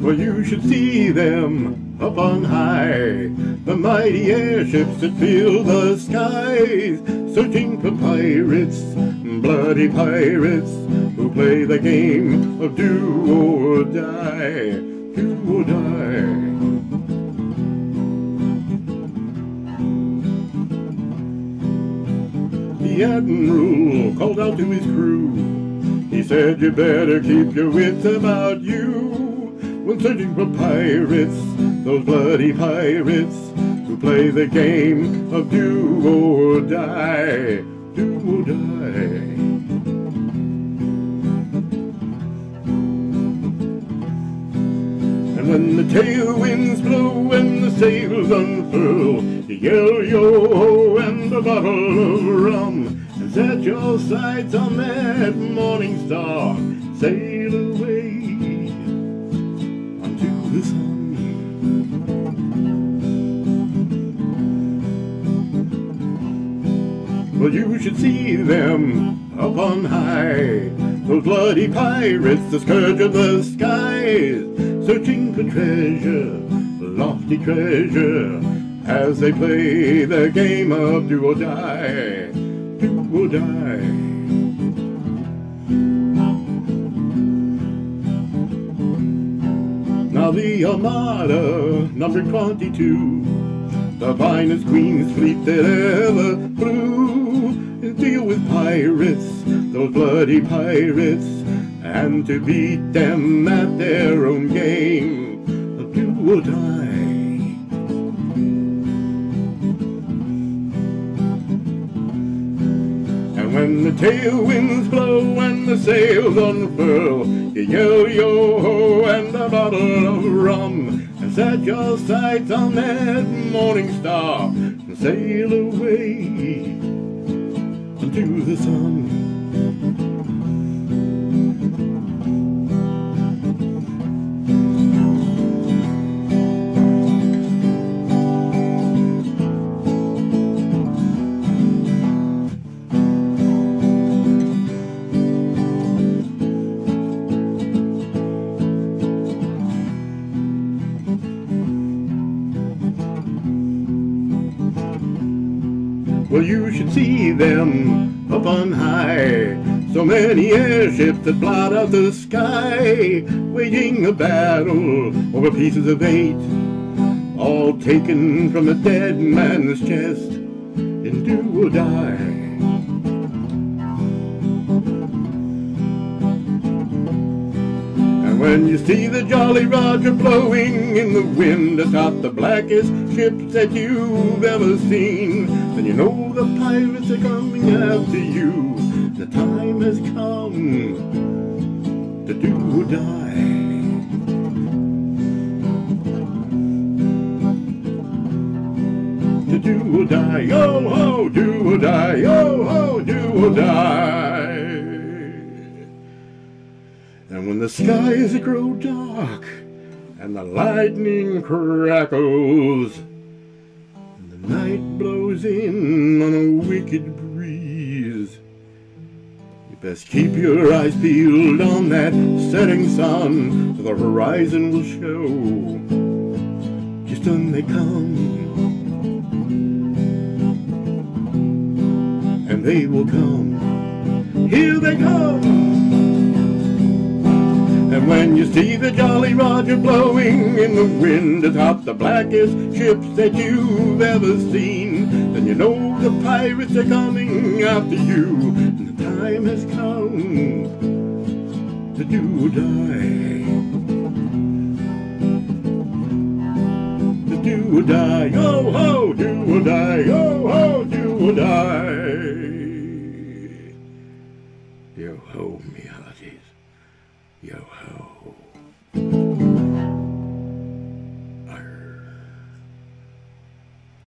Well, you should see them up on high, the mighty airships that fill the skies, searching for pirates, bloody pirates, who play the game of do or die, do or die. The Admiral called out to his crew, he said, "You better keep your wits about you, when searching for pirates, those bloody pirates, who play the game of do or die, do or die." And when the tailwinds blow and the sails unfurl, you yell yo-ho and a bottle of rum, and set your sights on that morning star, sail away. Well, you should see them up on high, those bloody pirates, the scourge of the skies, searching for treasure, lofty treasure, as they play the game of do or die, do or die. Now the Armada, number 22, the finest Queen's fleet that ever flew, deal with pirates, those bloody pirates, and to beat them at their own game of do or die. And when the tailwinds blow and the sails unfurl, you yell yo-ho and a bottle of rum, and set your sights on that morning star, and sail away unto the sun. Well, you should see them up on high, so many airships that blot out the sky, waging a battle over pieces of eight, all taken from a dead man's chest in do or die. And when you see the Jolly Roger blowing in the wind atop the blackest ships that you've ever seen, and you know the pirates are coming after you, the time has come to do or die. To do or die, yo-ho, do or die, yo-ho, do or die. And when the skies grow dark and the lightning crackles, night blows in on a wicked breeze, you best keep your eyes peeled on that setting sun, for the horizon will show just when they come. And they will come. Here they come. And when you see the Jolly Roger blowing in the wind atop the blackest ships that you've ever seen, then you know the pirates are coming after you, and the time has come to do or die. To do or die, yo-ho, do or die, yo-ho, do or die. Yo-ho, me-ha.